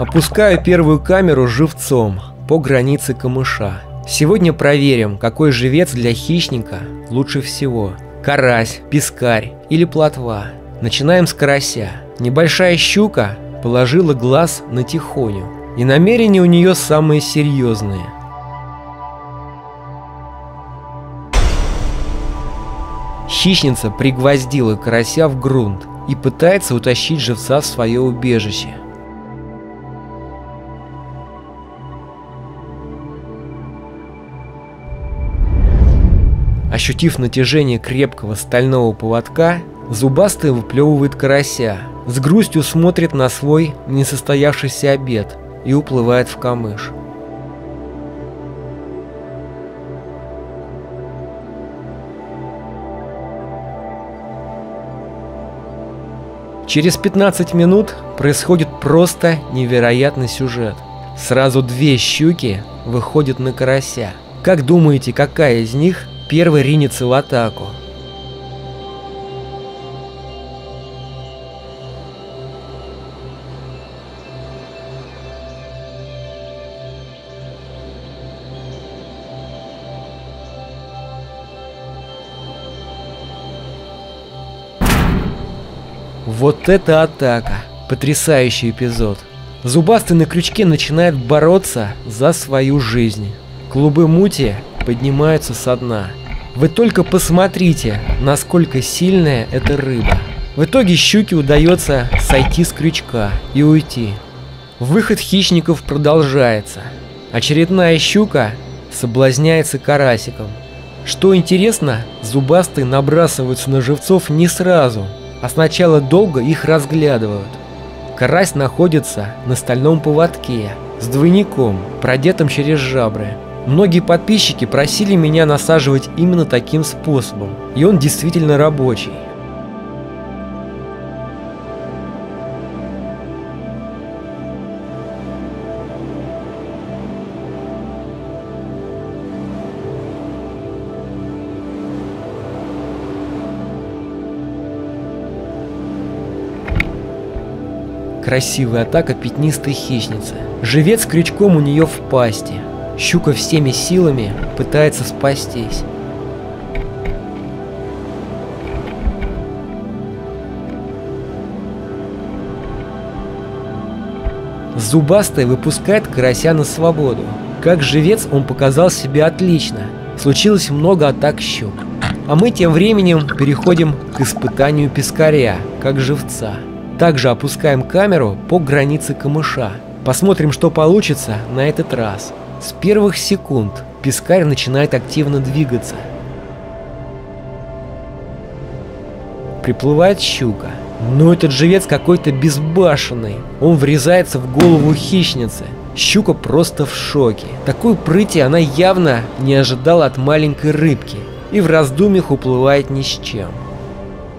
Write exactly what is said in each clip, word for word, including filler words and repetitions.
Опускаю первую камеру живцом по границе камыша. Сегодня проверим, какой живец для хищника лучше всего. Карась, пескарь или плотва. Начинаем с карася. Небольшая щука положила глаз на тихоню. И намерения у нее самые серьезные. Хищница пригвоздила карася в грунт и пытается утащить живца в свое убежище. Ощутив натяжение крепкого стального поводка, зубастая выплевывает карася, с грустью смотрит на свой несостоявшийся обед и уплывает в камыш. Через пятнадцать минут происходит просто невероятный сюжет. Сразу две щуки выходят на карася. Как думаете, какая из них первый ринется в атаку? Вот это атака! Потрясающий эпизод! Зубастый на крючке начинает бороться за свою жизнь. Клубы мути поднимаются со дна. Вы только посмотрите, насколько сильная эта рыба. В итоге щуке удается сойти с крючка и уйти. Выход хищников продолжается. Очередная щука соблазняется карасиком. Что интересно, зубастые набрасываются на живцов не сразу, а сначала долго их разглядывают. Карась находится на стальном поводке с двойником, продетым через жабры. Многие подписчики просили меня насаживать именно таким способом, и он действительно рабочий. Красивая атака пятнистой хищницы. Живец крючком у нее в пасти. Щука всеми силами пытается спастись. Зубастая выпускает карася на свободу. Как живец он показал себя отлично. Случилось много атак щук. А мы тем временем переходим к испытанию пескаря, как живца. Также опускаем камеру по границе камыша. Посмотрим, что получится на этот раз. С первых секунд пескарь начинает активно двигаться. Приплывает щука. Но этот живец какой-то безбашенный. Он врезается в голову хищницы. Щука просто в шоке. Такой прыти она явно не ожидала от маленькой рыбки. И в раздумьях уплывает ни с чем.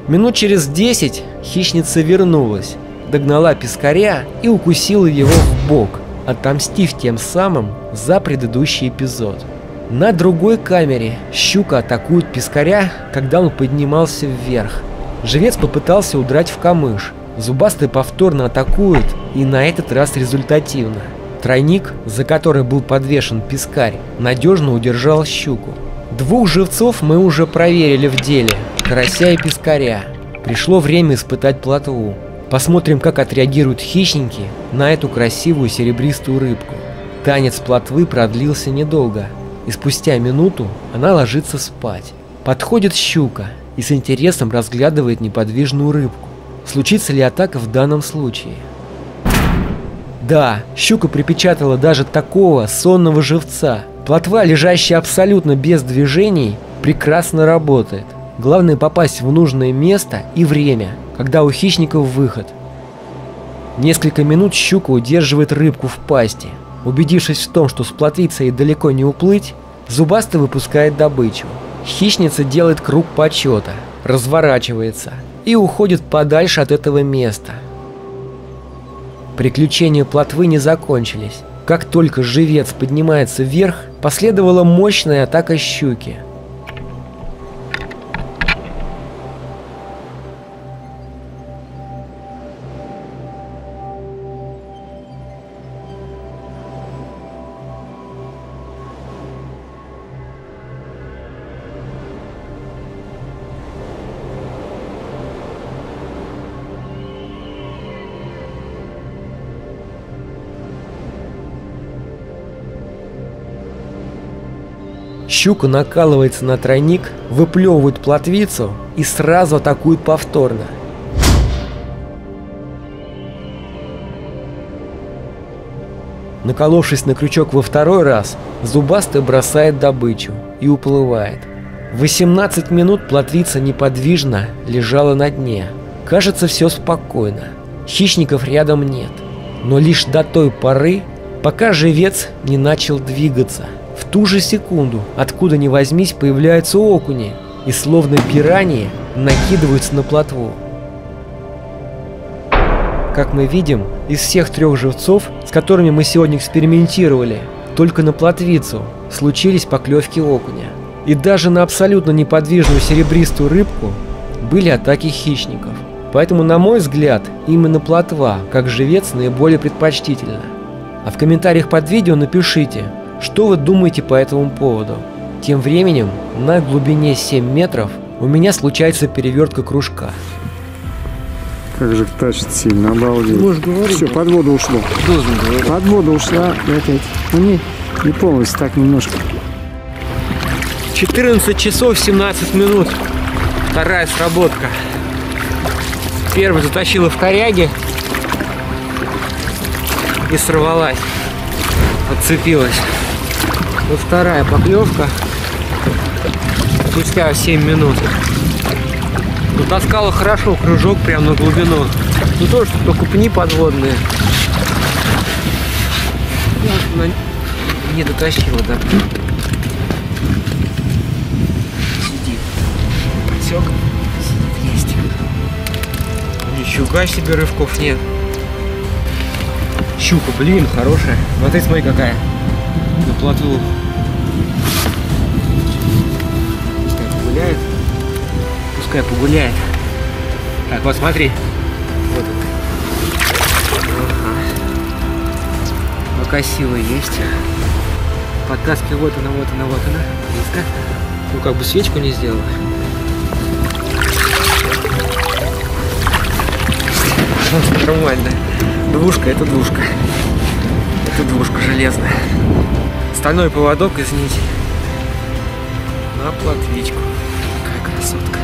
Минут через десять хищница вернулась, догнала пескаря и укусила его в бок, отомстив тем самым за предыдущий эпизод. На другой камере щука атакует пескаря, когда он поднимался вверх. Живец попытался удрать в камыш. Зубастый повторно атакует, и на этот раз результативно. Тройник, за который был подвешен пескарь, надежно удержал щуку. Двух живцов мы уже проверили в деле – карася и пескаря. Пришло время испытать плотву. Посмотрим, как отреагируют хищники на эту красивую серебристую рыбку. Танец плотвы продлился недолго, и спустя минуту она ложится спать. Подходит щука и с интересом разглядывает неподвижную рыбку. Случится ли атака в данном случае? Да, щука припечатала даже такого сонного живца. Плотва, лежащая абсолютно без движений, прекрасно работает. Главное попасть в нужное место и время, когда у хищников выход. Несколько минут щука удерживает рыбку в пасти. Убедившись в том, что с плотвицей далеко не уплыть, зубастый выпускает добычу. Хищница делает круг почета, разворачивается и уходит подальше от этого места. Приключения плотвы не закончились. Как только живец поднимается вверх, последовала мощная атака щуки. Щука накалывается на тройник, выплевывает плотвицу и сразу атакует повторно. Наколовшись на крючок во второй раз, зубастый бросает добычу и уплывает. восемнадцать минут плотвица неподвижно лежала на дне. Кажется, все спокойно. Хищников рядом нет. Но лишь до той поры, пока живец не начал двигаться. В ту же секунду, откуда ни возьмись, появляются окуни и, словно пираньи, накидываются на плотву. Как мы видим, из всех трех живцов, с которыми мы сегодня экспериментировали, только на плотвицу случились поклевки окуня. И даже на абсолютно неподвижную серебристую рыбку были атаки хищников. Поэтому, на мой взгляд, именно плотва, как живец, наиболее предпочтительна. А в комментариях под видео напишите, что вы думаете по этому поводу. Тем временем, на глубине семь метров у меня случается перевертка кружка. Как же тащит сильно, обалдеть. Можешь говорить. Все, под воду ушло. Под воду ушла опять. Ну не, не полностью, так немножко. четырнадцать часов семнадцать минут. Вторая сработка. Первая затащила в коряге и сорвалась. Отцепилась. Вот вторая поклевка. Спустя семь минут. Таскала хорошо кружок прям на глубину. Не то, что только пни подводные. Она не дотащила, да. Сидит. Подсек. Сидит, есть. Ничего себе, рывков нет. Щука, блин, хорошая. Вот ты смотри какая. На плотву. Так, гуляет. Пускай погуляет. Так, вот смотри. Вот он. Пока сила есть. Подтаски, вот она, вот она, вот она. Близко. Ну как бы свечку не сделала. Нормально. Двушка, это двушка. Это двушка железная. Стальной поводок из нити. На плотвичку. Какая красотка.